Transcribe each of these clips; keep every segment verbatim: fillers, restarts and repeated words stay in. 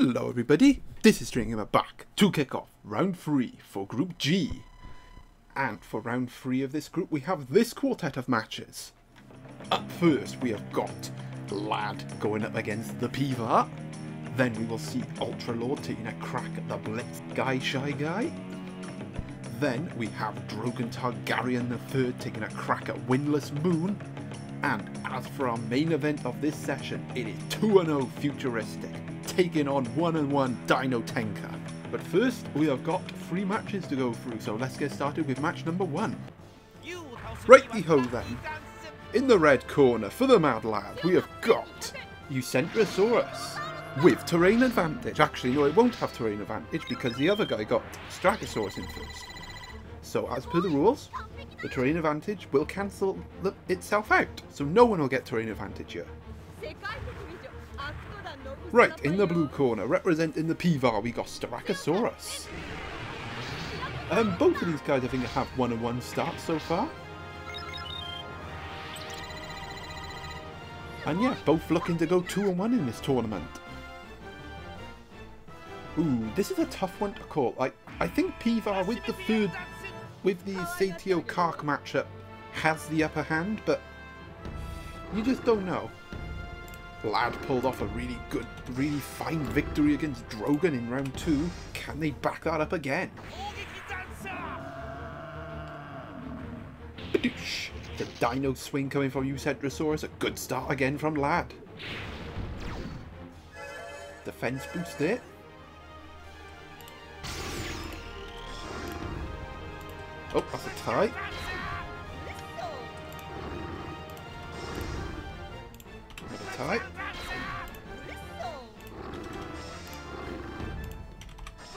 Hello everybody, this is Stranger Gamer back to kick off round three for Group G. And for round three of this group we have this quartet of matches. Up first we have got Lad going up against ThePivar. Then we will see Ultralord taking a crack at the Blitz Guy Shy Guy. Then we have Drogon Targaryen the third taking a crack at Windless Moon. And as for our main event of this session, it is two and oh Futuristic taking on one and one Dino Tenka. But first, we have got three matches to go through, so let's get started with match number one. Righty ho then. In the red corner for the Mad Lad, we have got Eucentrosaurus with terrain advantage. Actually, no, it won't have terrain advantage because the other guy got Stragosaurus in first. So as per the rules, the terrain advantage will cancel the, itself out, so no one will get terrain advantage here. Right, in the blue corner, representing ThePivar, we got Styracosaurus. Um, both of these guys, I think, have one and one starts so far. And yeah, both looking to go two and one in this tournament. Ooh, this is a tough one to call. I I think ThePivar with the third, with the Cetiosaurus matchup, has the upper hand, but you just don't know. Lad pulled off a really good, really fine victory against Drogon in round two. Can they back that up again? Badoosh! The dino swing coming from Eucentrosaurus. A good start again from Lad. Defense boost there. Oh, that's a tie. Right.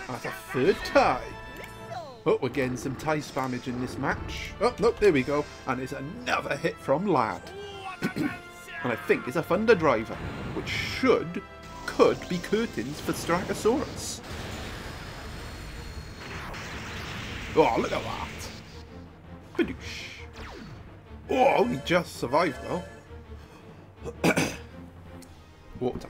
That's a third tie. Oh, we're getting some tie spammage in this match. Oh, nope, there we go. And it's another hit from Lad. And I think it's a Thunder Driver, which should, could be curtains for Stragosaurus. Oh, look at that. Badoosh. Oh, he just survived though. Water.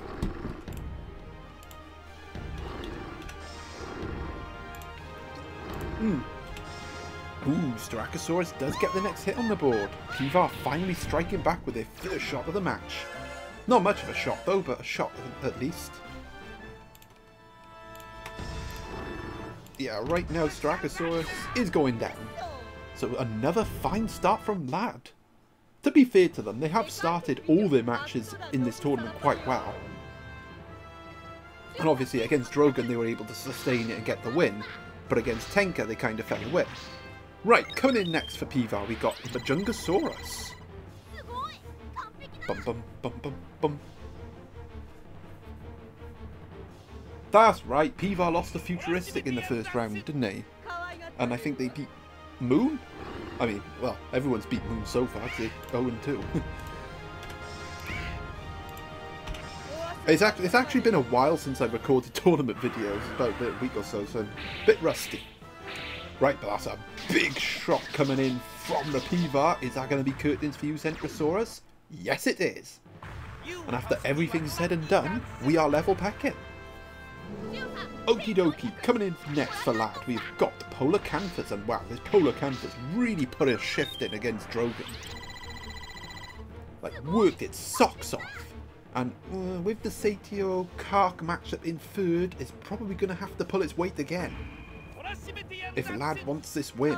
Mm. Ooh, Styracosaurus does get the next hit on the board. ThePivar finally striking back with their first shot of the match. Not much of a shot though, but a shot at least. Yeah, right now Styracosaurus is going down. So another fine start from Lad. To be fair to them, they have started all their matches in this tournament quite well. And obviously against Drogon they were able to sustain it and get the win, but against Tenka they kind of fell away. Right, coming in next for ThePivar we got the Jungasaurus. Bum bum bum bum bum. That's right, ThePivar lost the Futuristic in the first round, didn't they? And I think they beat Moon? I mean, well, everyone's beat Moon so far, so oh and two. it's, act it's actually been a while since I've recorded tournament videos, about a week or so, so I'm a bit rusty. Right, but that's a big shot coming in from the ThePivar. Is that going to be curtains for Eucentrosaurus? Yes, it is. And after everything said and done, we are level packing. Okie dokie, coming in next for Lad, we've got Polacanthus, and wow, this Polacanthus really put a shift in against Drogon. Like, worked its socks off. And uh, with the Satyro Kark matchup in third, it's probably going to have to pull its weight again if Lad wants this win.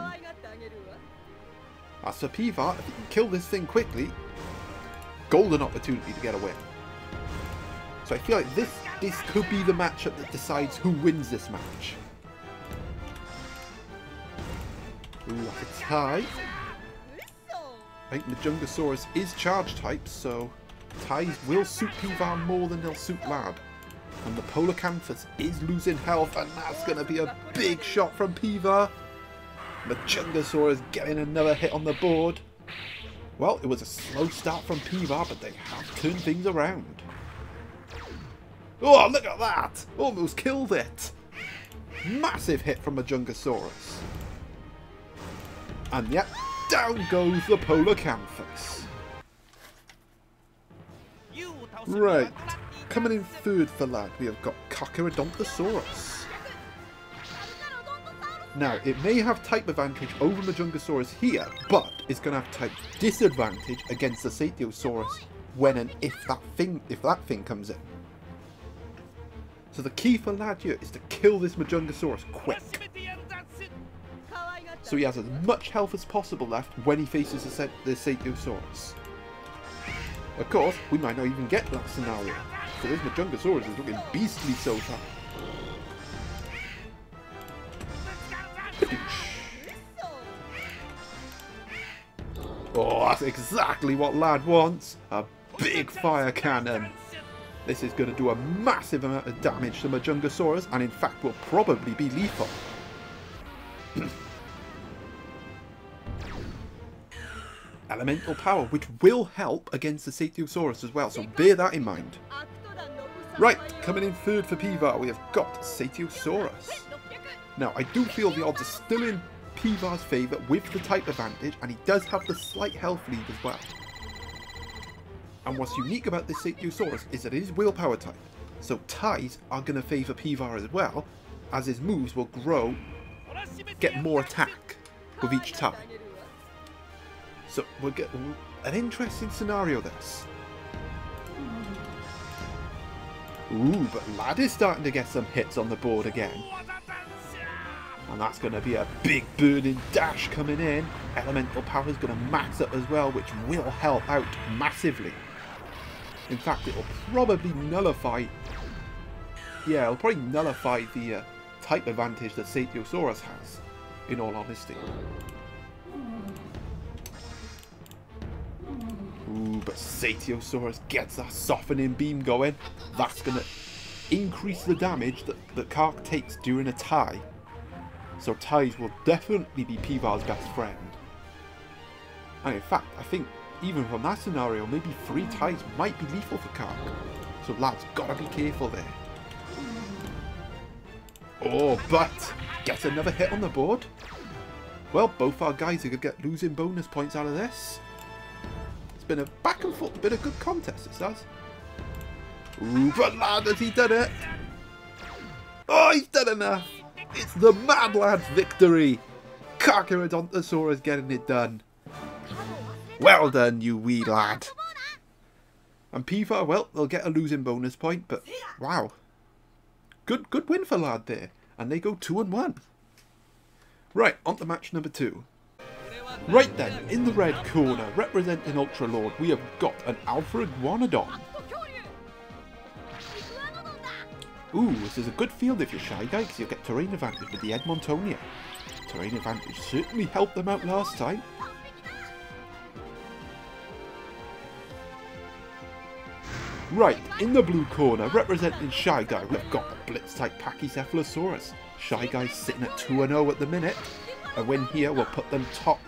As for ThePivar, if he can kill this thing quickly, golden opportunity to get a win. So I feel like this this could be the matchup that decides who wins this match. Ooh, that's a tie. I think the Jungasaurus is charge type, so ties will suit ThePivar more than they'll suit Lad. And the Polacanthus is losing health, and that's going to be a big shot from ThePivar. The Jungasaurus getting another hit on the board. Well, it was a slow start from ThePivar, but they have turned things around. Oh, look at that! Almost killed it! Massive hit from a Jungasaurus. And yep, down goes the Polacanthus. Right, Coming in third for that, we have got Carcharodontosaurus. Now, it may have type advantage over Majungasaurus here, but it's going to have type disadvantage against the Cetiosaurus when and if that thing if that thing comes in. So the key for Ladia is to kill this Majungasaurus quick. So he has as much health as possible left when he faces the Cetiosaurus. Of course, we might not even get that scenario. So this Majungasaurus is looking beastly so far. Oh, that's exactly what Lad wants. A big fire cannon. This is going to do a massive amount of damage to Majungasaurus, and in fact will probably be lethal. Elemental power, which will help against the Cetiosaurus as well, so bear that in mind. Right, coming in third for Pivar, we have got Cetiosaurus. Now, I do feel the odds are still in Pivar's favour with the type advantage, and he does have the slight health lead as well. And what's unique about this Cetiosaurus is that it is willpower type, so ties are going to favour Pivar as well, as his moves will grow, get more attack with each tie. So we'll get an interesting scenario this. Ooh, but Lad is starting to get some hits on the board again. And that's going to be a big burning dash coming in. Elemental power is going to max up as well, which will help out massively. In fact, it will probably nullify... Yeah, it will probably nullify the uh, type advantage that Cetiosaurus has, in all honesty. Ooh, but Cetiosaurus gets that softening beam going. That's going to increase the damage that, that Kark takes during a tie. So ties will definitely be Pivar's best friend. And in fact, I think even from that scenario, maybe three ties might be lethal for Kark. So Lad's got to be careful there. Oh, but gets another hit on the board. Well, both our guys are going to get losing bonus points out of this. It's been a back and forth, been a good contest, it says. Ooh, but Lad, has he done it? Oh, he's done enough. It's the Mad Lad's victory. Carcharodontosaurus getting it done. Well done, you wee lad. And Pivar, well, they'll get a losing bonus point, but wow. Good, good win for Lad there. And they go two and one. Right, on to match number two. Right then, in the red corner, representing Ultralord, we have got an Alpha Iguanodon. Ooh, this is a good field if you're Shy Guy, because you'll get terrain advantage with the Edmontonia. Terrain advantage certainly helped them out last time. Right, in the blue corner, representing Shy Guy, we've got the Blitz-type Pachycephalosaurus. Shy Guy's sitting at two and oh at the minute. A win here will put them top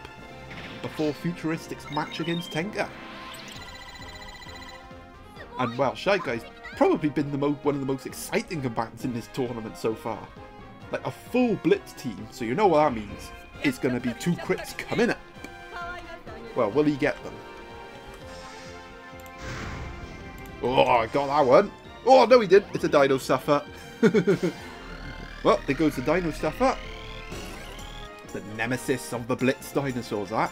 before Futuristic's match against Tenka. And well, Shy Guy's probably been the mo one of the most exciting combatants in this tournament so far. Like a full Blitz team, so you know what that means. It's going to be two crits coming up. Well, will he get them? Oh, I got that one. Oh, no he didn't. It's a Dino Stuffer. Well, there goes the Dino Stuffer. The nemesis of the Blitz dinosaurs, that.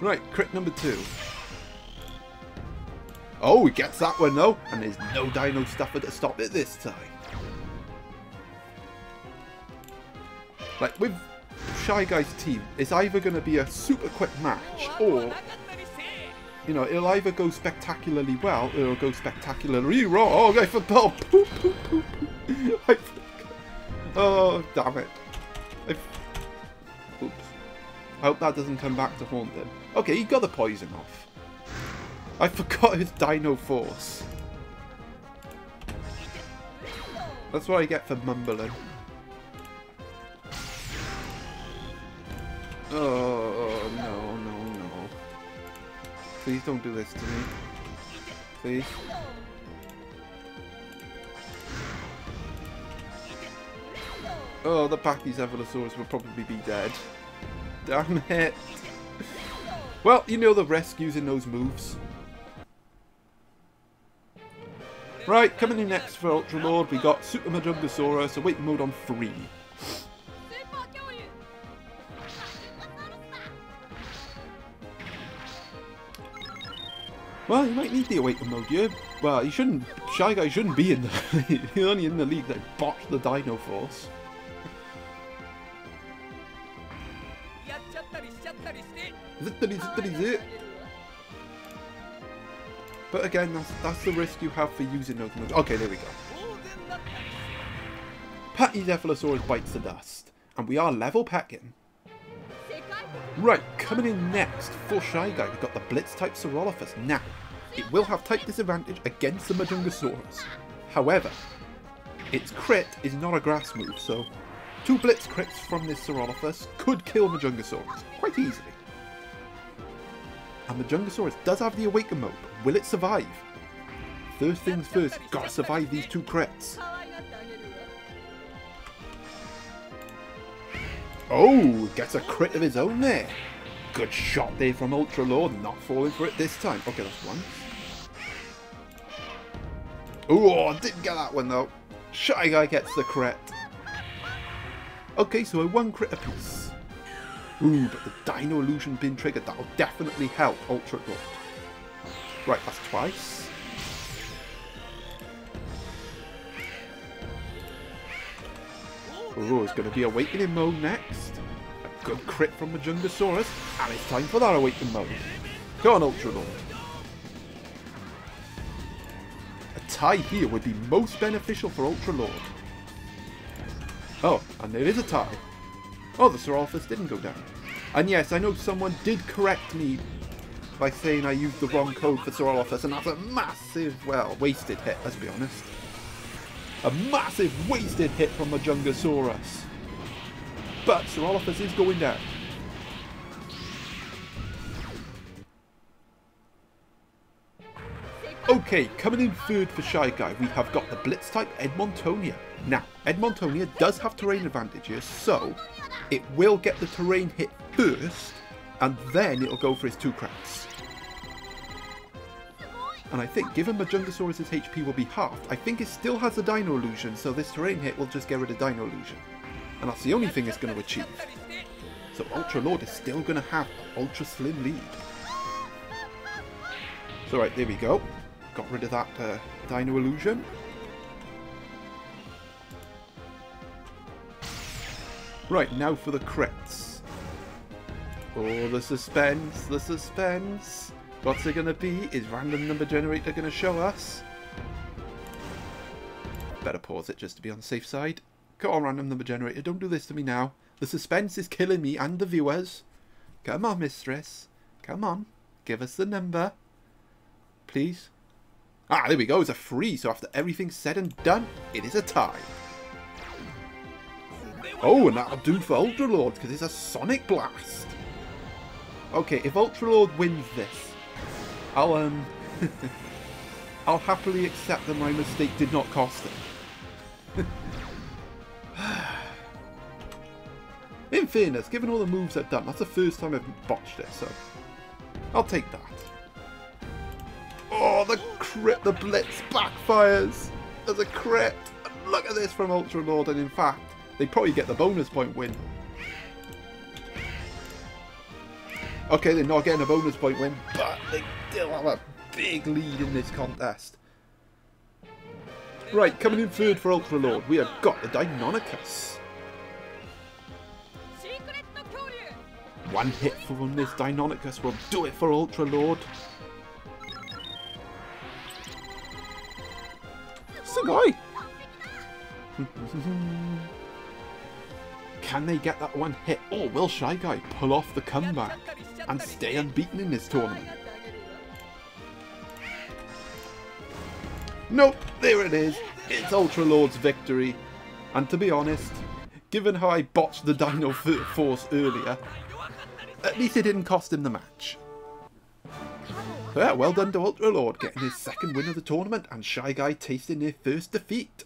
Right, crit number two. Oh, he gets that one though, and there's no Dino Stuffer to stop it this time. Like, with Shy Guy's team, it's either going to be a super quick match, or, you know, it'll either go spectacularly well, or it'll go spectacularly wrong. Oh, I forgot. Poop, poop, poop, poop. I forgot. Oh, damn it. I Oops. I hope that doesn't come back to haunt them. Okay, he got the poison off. I forgot his Dino Force. That's what I get for mumbling. Oh, no, no, no. Please don't do this to me. Please. Oh, the Pachycephalosaurus will probably be dead. Damn it. Well, you know the risk using those moves. Right, coming in next for Ultralord, we got Super Majungasaurus, await mode on three. Well, you might need the awaken mode here. Well, he shouldn't. Shy Guy shouldn't be in the. He's only in the league that botched the Dino Force. But again, that's that's the risk you have for using those moves. Okay, there we go. Pachycephalosaurus bites the dust, and we are level packing. Right, coming in next for Shy Guy, we've got the Blitz-type Saurolophus. Now, it will have type disadvantage against the Majungasaurus. However, its crit is not a grass move, so two Blitz crits from this Saurolophus could kill Majungasaurus quite easily. And Majungasaurus does have the Awaken mode, but will it survive? First things first, gotta survive these two crits. Oh, gets a crit of his own there. Good shot there from Ultralord, not falling for it this time. Okay, that's one. Oh, didn't get that one though. Shy Guy gets the crit. Okay, so a one crit apiece. Ooh, but the Dino Illusion being triggered, that'll definitely help Ultralord. Right, that's twice. Oh, it's going to be Awakening mode next. A good crit from Majungasaurus, and it's time for that Awakening mode. Go on, Ultralord. A tie here would be most beneficial for Ultralord. Oh, and there is a tie. Oh, the Saurolophus didn't go down. And yes, I know someone did correct me by saying I used the wrong code for Saurolophus, and that's a massive, well, wasted hit, let's be honest. A massive wasted hit from Majungasaurus. But Saurolophus is going down. Okay, coming in third for Shy Guy, we have got the Blitz type Edmontonia. Now, Edmontonia does have terrain advantage here, so it will get the terrain hit first, and then it'll go for its two cracks. And I think, given Majungasaurus' H P will be halved, I think it still has a Dino Illusion, so this terrain hit will just get rid of Dino Illusion. And that's the only thing it's going to achieve. So Ultralord is still going to have an ultra slim lead. So right, there we go. Got rid of that uh, Dino Illusion. Right, now for the crits. Oh, the suspense, the suspense. What's it going to be? Is random number generator going to show us? Better pause it just to be on the safe side. Come on, random number generator. Don't do this to me now. The suspense is killing me and the viewers. Come on, mistress. Come on. Give us the number. Please. Ah, there we go. It's a three. So after everything's said and done, it is a tie. Oh, and that'll do for Ultralord because it's a Sonic Blast. Okay, if Ultralord wins this, I'll um, I'll happily accept that my mistake did not cost him. In fairness, given all the moves I've done, that's the first time I've botched it, so I'll take that. Oh, the crit, the blitz backfires. There's a crit. Look at this from Ultralord, and in fact, they probably get the bonus point win. Okay, they're not getting a bonus point win, but they still have a big lead in this contest. Right, coming in third for Ultralord, we have got the Deinonychus. One hit from this Deinonychus will do it for Ultralord. Sugoi! Can they get that one hit, or will Shy Guy pull off the comeback and stay unbeaten in this tournament? Nope, there it is. It's Ultralord's victory. And to be honest, given how I botched the Dino Force earlier, at least it didn't cost him the match. Yeah, well done to Ultralord getting his second win of the tournament and Shy Guy tasting their first defeat.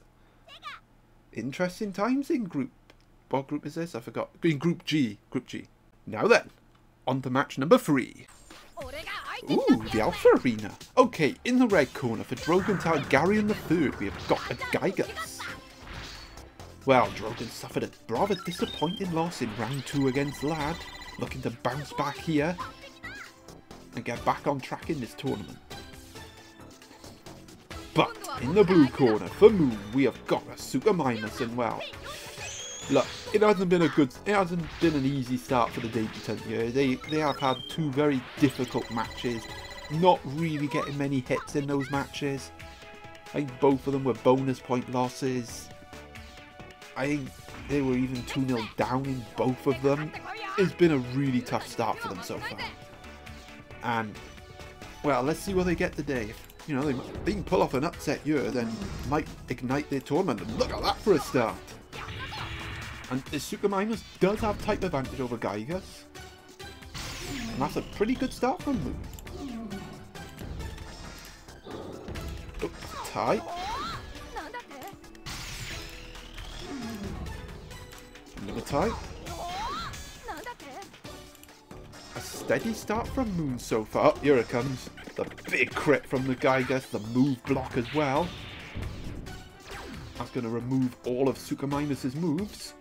Interesting times in group. What group is this? I forgot. In Group G. Group G. Now then, on to match number three. Ooh, the Alpha Arena. Okay, in the red corner for Drogon Targaryen the third, we have got a Giygas. Well, Drogon suffered a rather disappointing loss in round two against Lad, looking to bounce back here and get back on track in this tournament. But in the blue corner for Moon, we have got a Super Minus, and well, look, it hasn't been a good, it hasn't been an easy start for the debutant here. They they have had two very difficult matches, not really getting many hits in those matches. I think both of them were bonus point losses. I think they were even two nil down in both of them. It's been a really tough start for them so far. And well, let's see what they get today. If, you know, they, they can pull off an upset here, then might ignite their tournament. And look at that for a start. And the Super Minus does have type advantage over Giygas. And that's a pretty good start from Moon. Oh, tie. Another tie. A steady start from Moon so far. Oh, here it comes. The big crit from the Giygas, the move block as well. That's going to remove all of Super Minus' moves.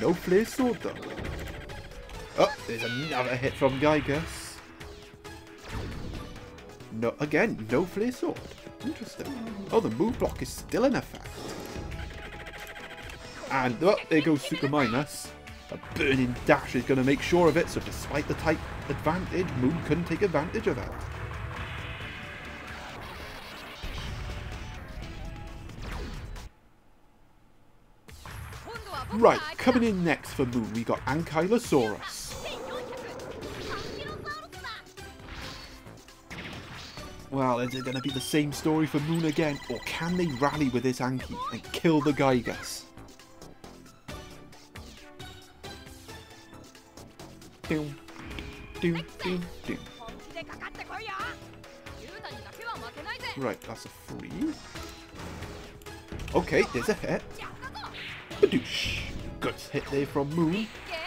No flare sword though. Oh, there's another hit from Giygas. No, again, no flare sword. Interesting. Oh, the move block is still in effect. And oh, there goes Super Minus. A burning dash is going to make sure of it. So despite the type advantage, Moon couldn't take advantage of it. Right, coming in next for Moon, we got Ankylosaurus. Well, is it going to be the same story for Moon again, or can they rally with this Anky and kill the Giygas? Doom, doom, doom, doom. Right, that's a free. Okay, there's a hit. Badoosh. Good hit there from Moon,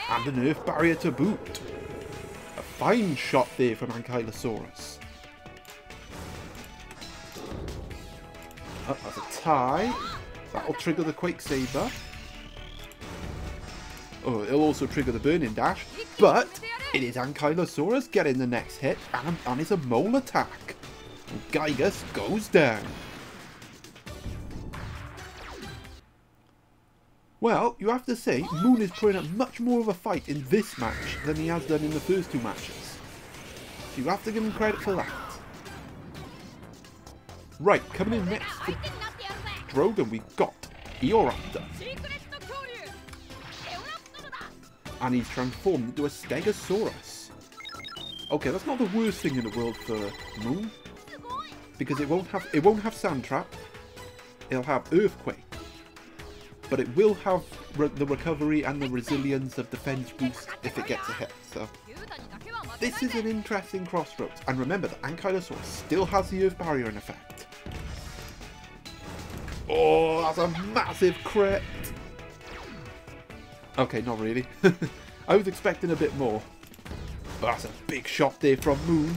and an earth barrier to boot. A fine shot there from Ankylosaurus. Oh, that's a tie. That'll trigger the Quake Saber. Oh, it'll also trigger the Burning Dash, but it is Ankylosaurus getting the next hit, and, and it's a mole attack. And Giygas goes down. Well, you have to say, Moon is putting up much more of a fight in this match than he has done in the first two matches. So you have to give him credit for that. Right, coming in next for Drogon, we've got Eoraptor. And he's transformed into a Stegosaurus. Okay, that's not the worst thing in the world for Moon. Because it won't have, it won't have Sand Trap. It'll have Earthquake. But it will have re the recovery and the resilience of defense boost if it gets a hit, so. This is an interesting crossroads, and remember that Ankylosaurus still has the Earth Barrier in effect. Oh, that's a massive crit! Okay, not really. I was expecting a bit more. But that's a big shot there from Moon.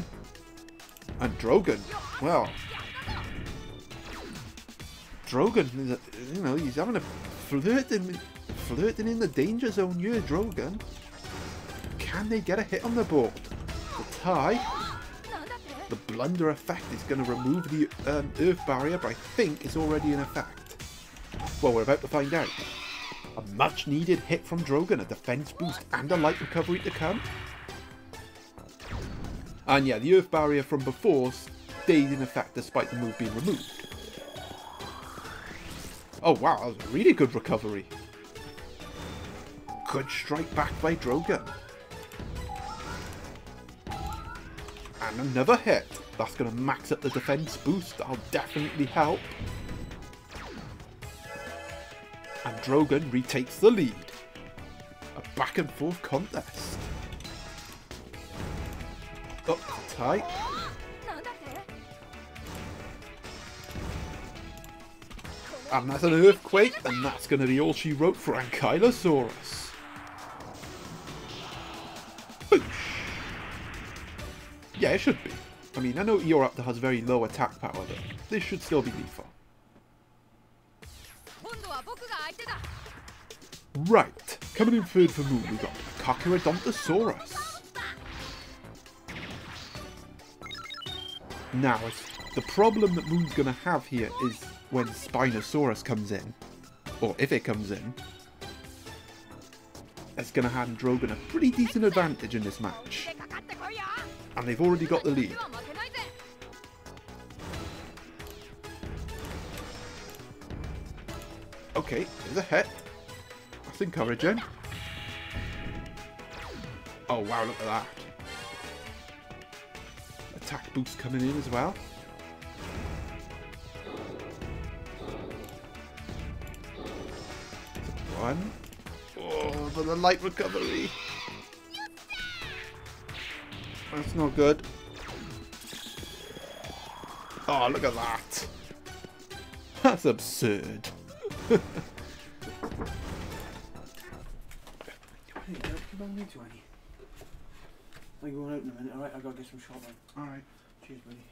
And Drogon, well. Drogon, you know, he's having a flirting, flirting in the danger zone here, Drogon. Can they get a hit on the board? The tie. The blunder effect is going to remove the um, earth barrier, but I think it's already in effect. Well, we're about to find out. A much needed hit from Drogon, a defense boost and a light recovery to come. And yeah, the earth barrier from before stayed in effect despite the move being removed. Oh wow, that was a really good recovery. Good strike back by Drogon. And another hit. That's going to max up the defense boost. That'll definitely help. And Drogon retakes the lead. A back and forth contest. Up tight. And that's an earthquake, and that's going to be all she wrote for Ankylosaurus. Yeah, it should be. I mean, I know Eoraptor has very low attack power, but this should still be lethal. Right, coming in third for Moon, we got Carcharodontosaurus. Now, the problem that Moon's going to have here is when Spinosaurus comes in, or if it comes in, it's going to hand Drogon a pretty decent advantage in this match. And they've already got the lead. Okay, there's a hit. That's encouraging. Oh wow, look at that. Attack boost coming in as well. One. Oh, but the light recovery. That's not good. Oh, look at that. That's absurd. I'm going out in a minute, alright? I've got to get some shotgun. Alright. Cheers, buddy.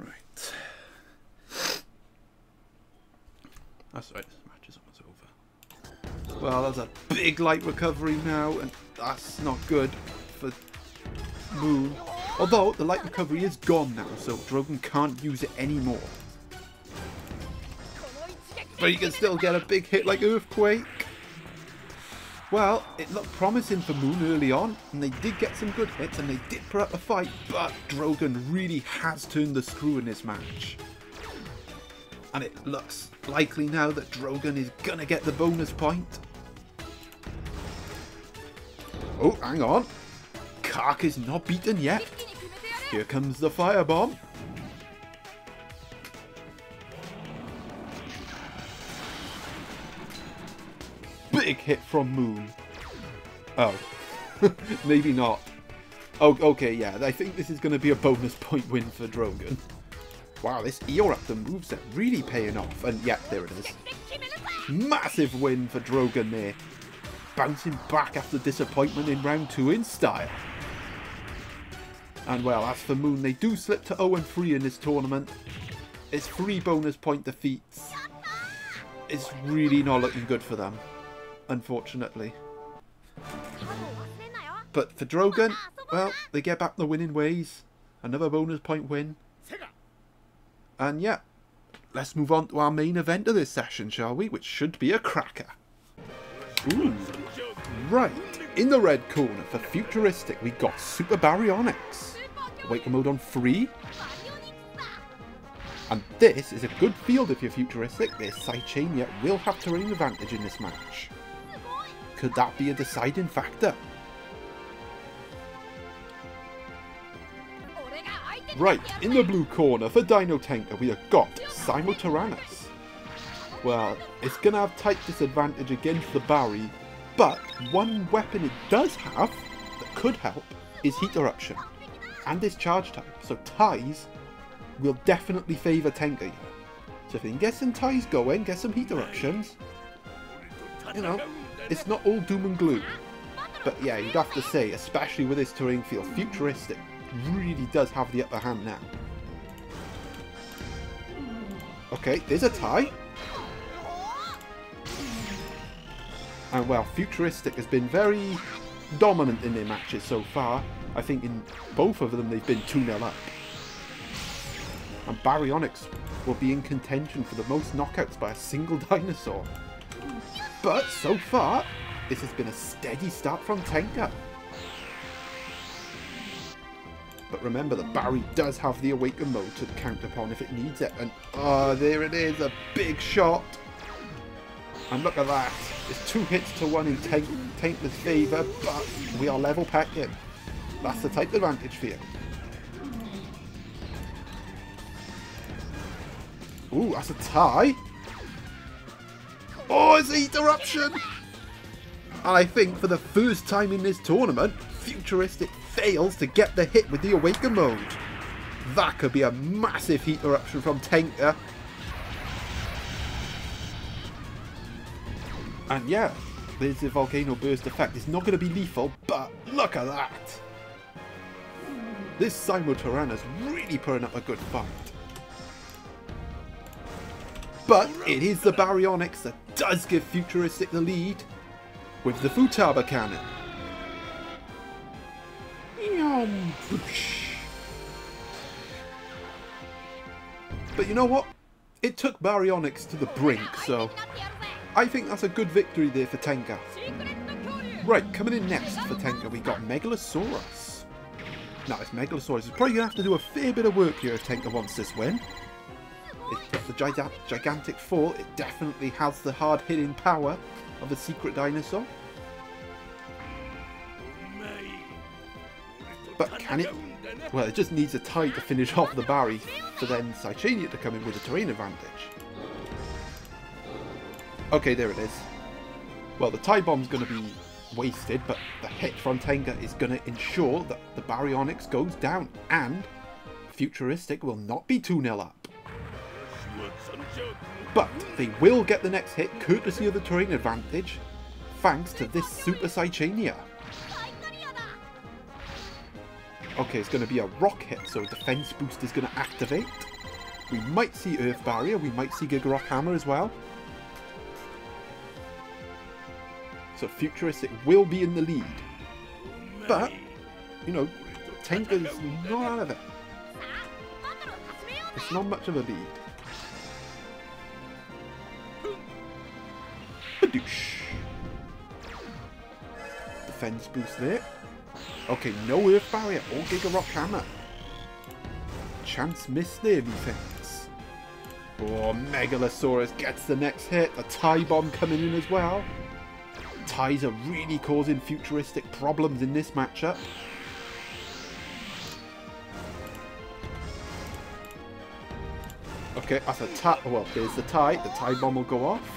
Right. That's right, this match is almost over. Well, that's a big light recovery now, and that's not good for Moon. Although, the light recovery is gone now, so Drogon can't use it anymore. But he can still get a big hit like Earthquake. Well, it looked promising for Moon early on, and they did get some good hits, and they did put up a fight, but Drogon really has turned the screw in this match. And it looks likely now that Drogon is going to get the bonus point. Oh, hang on. Kark is not beaten yet. Here comes the firebomb. Big hit from Moon. Oh. Maybe not. Oh, okay, yeah. I think this is going to be a bonus point win for Drogon. Wow, this Eoraptor moveset really paying off. And yeah, there it is. Massive win for Drogon there. Bouncing back after disappointment in round two in style. And well, as for Moon, they do slip to zero and three in this tournament. It's three bonus point defeats. It's really not looking good for them, unfortunately. But for Drogon, well, they get back the winning ways. Another bonus point win. And yeah, let's move on to our main event of this session, shall we? Which should be a cracker. Ooh. Right, in the red corner for Futuristic, we got Super Baryonyx. Wake mode on three. And this is a good field if you're Futuristic. This Saichania will have terrain advantage in this match. Could that be a deciding factor? Right, in the blue corner for Dino Tenka, we have got Simotyrannus. Well, it's going to have tight disadvantage against the Barry, but one weapon it does have that could help is Heat Eruption and its charge type, so ties will definitely favour Tenka here. So if they can get some ties going, get some Heat Eruptions, you know, it's not all doom and gloom. But yeah, you'd have to say, especially with this terrain field, Futuristic really does have the upper hand now. Okay, there's a tie. And well, Futuristic has been very dominant in their matches so far. I think in both of them they've been two nil up. And Baryonyx will be in contention for the most knockouts by a single dinosaur. But so far, this has been a steady start from Tenka. But remember that Barry does have the Awaken mode to count upon if it needs it. And oh, there it is, a big shot. And look at that, it's two hits to one in Taintless favour, but we are level packing. That's the type of advantage for you. Ooh, that's a tie. Oh, it's a Heat Eruption! And I think for the first time in this tournament, Futuristic fails to get the hit with the Awaken mode. That could be a massive Heat Eruption from Tenka. And yeah, there's the volcano burst effect. It's not going to be lethal, but look at that! This Simotyrannus really putting up a good fight. But it is the Baryonyx that does give Futuristic the lead with the Futaba cannon. But you know what? It took Baryonyx to the brink, so I think that's a good victory there for Tenka. Right, coming in next for Tenka, we got Megalosaurus. Now, it's Megalosaurus. It's probably going to have to do a fair bit of work here if Tenka wants this win. It's a giga gigantic four. It definitely has the hard-hitting power of a secret dinosaur. But can it? Well, it just needs a tie to finish off the Barry for then Saichania to come in with a terrain advantage. Okay, there it is. Well, the tie bomb's going to be wasted, but the hit from Tenka is going to ensure that the Baryonyx goes down, and Futuristic will not be two nil up. But they will get the next hit courtesy of the terrain advantage, thanks to this Super Saichania. Okay, it's going to be a rock hit, so defense boost is going to activate. We might see Earth Barrier, we might see Giga Rock Hammer as well. So Futuristic will be in the lead. But, you know, Tenka's not out of it. It's not much of a lead. Badoosh. Defense boost there. Okay, no Earth Barrier or Giga Rock Hammer. Chance miss there, these things. Oh, Megalosaurus gets the next hit. A tie bomb coming in as well. Ties are really causing Futuristic problems in this matchup. Okay, that's a tie. Well, there's the tie. The tie bomb will go off.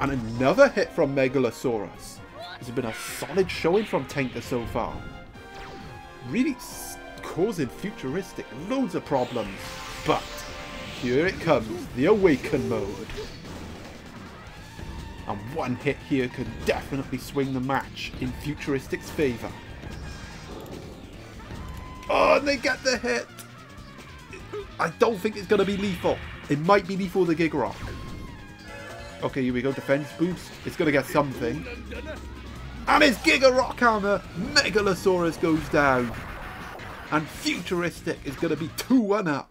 And another hit from Megalosaurus. It's been a solid showing from Tenka so far. Really causing Futuristic loads of problems. But here it comes, the Awaken mode. And one hit here can definitely swing the match in Futuristic's favour. Oh, and they get the hit! I don't think it's going to be lethal. It might be lethal the Giga Rock. Okay, here we go. Defense boost. It's going to get something. And it's Giga Rock Hammer. Megalosaurus goes down. And Futuristic is going to be two one up.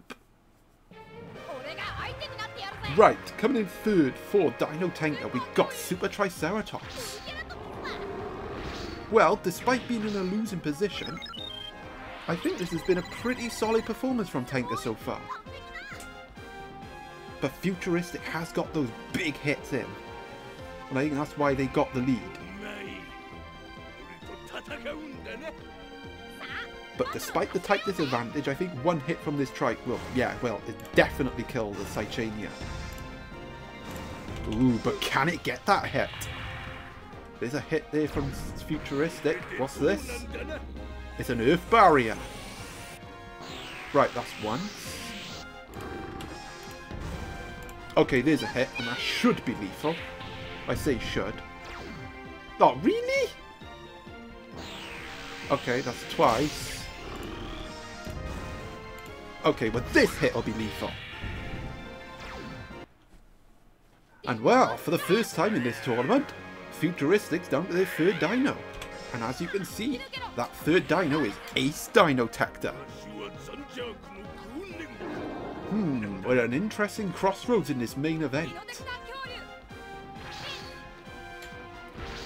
Right, coming in third for Dino Tenka, we got Super Triceratops. Well, despite being in a losing position, I think this has been a pretty solid performance from Tenka so far. But Futuristic has got those big hits in. And I think that's why they got the lead. But despite the type disadvantage, I think one hit from this trike will, yeah, well, it definitely killed the Saichania. Ooh, but can it get that hit? There's a hit there from Futuristic. What's this? It's an Earth Barrier. Right, that's one. Okay, there's a hit, and that should be lethal. I say should. Oh, really? Okay, that's twice. Okay, but this hit will be lethal. And well, for the first time in this tournament, Futuristic's down to their third dino. And as you can see, that third dino is Ace Dino Tecta. Hmm, what an interesting crossroads in this main event.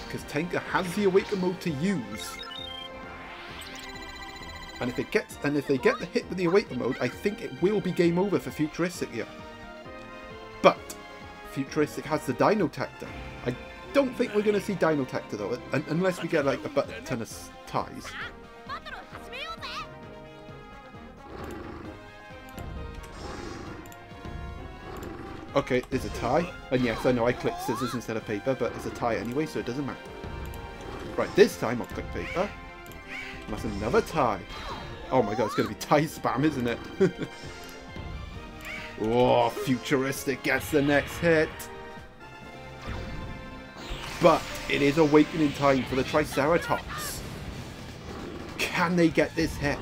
Because Tenka has the Awaken mode to use. And if it gets and if they get the hit with the Awaken mode, I think it will be game over for Futuristic here. But Futuristic has the Dino Tecta. I don't think we're gonna see Dino Tecta though, un unless we get like a butt ton of ties. Okay, there's a tie. And yes, I know I clicked scissors instead of paper, but it's a tie anyway, so it doesn't matter. Right, this time I'll click paper. And that's another tie. Oh my god, it's going to be tie spam, isn't it? Oh, Futuristic gets the next hit. But it is awakening time for the Triceratops. Can they get this hit?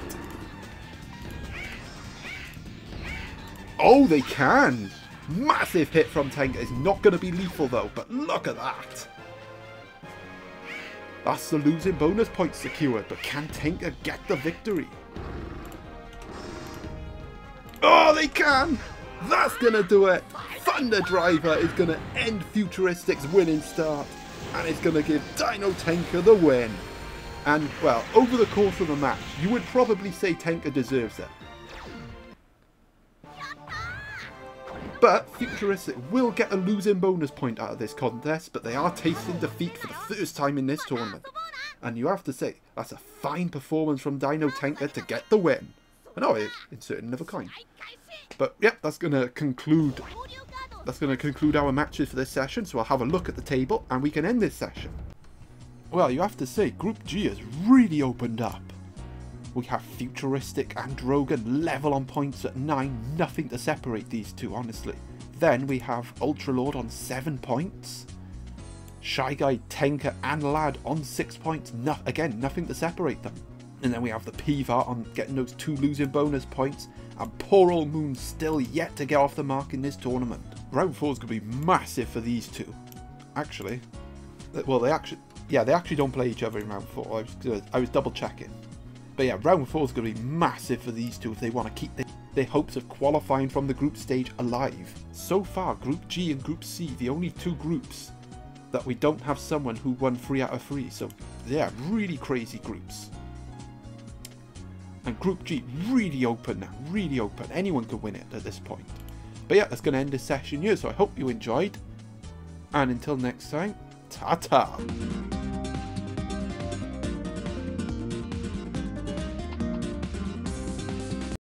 Oh, they can! Massive hit from Tenka. It's not going to be lethal though, but look at that. That's the losing bonus point secured, but can Tenka get the victory? Oh, they can! That's going to do it! Thunder Driver is going to end Futuristic's winning start, and it's going to give Dino Tenka the win. And, well, over the course of the match, you would probably say Tenka deserves it. But Futuristic will get a losing bonus point out of this contest, but they are tasting defeat for the first time in this tournament. And you have to say, that's a fine performance from Dino Tenka to get the win. And oh, it inserted another coin. But yep, that's going to conclude that's going to conclude our matches for this session, so I'll have a look at the table and we can end this session. Well, you have to say, Group G has really opened up. We have Futuristic and Drogon level on points at nine, nothing to separate these two, honestly. Then we have Ultralord on seven points. Shy Guy, Tenka and Lad on six points, no, again, nothing to separate them. And then we have the ThePivar on getting those two losing bonus points, and poor old Moon still yet to get off the mark in this tournament. Round four is going to be massive for these two. Actually, well they actually, yeah they actually don't play each other in round four, I was, I was double checking. But yeah, round four is going to be massive for these two if they want to keep their, their hopes of qualifying from the group stage alive. So far, Group G and Group C, the only two groups that we don't have someone who won three out of three. So yeah, really crazy groups. And Group G, really open now, really open. Anyone could win it at this point. But yeah, that's going to end this session here, so I hope you enjoyed. And until next time, ta-ta!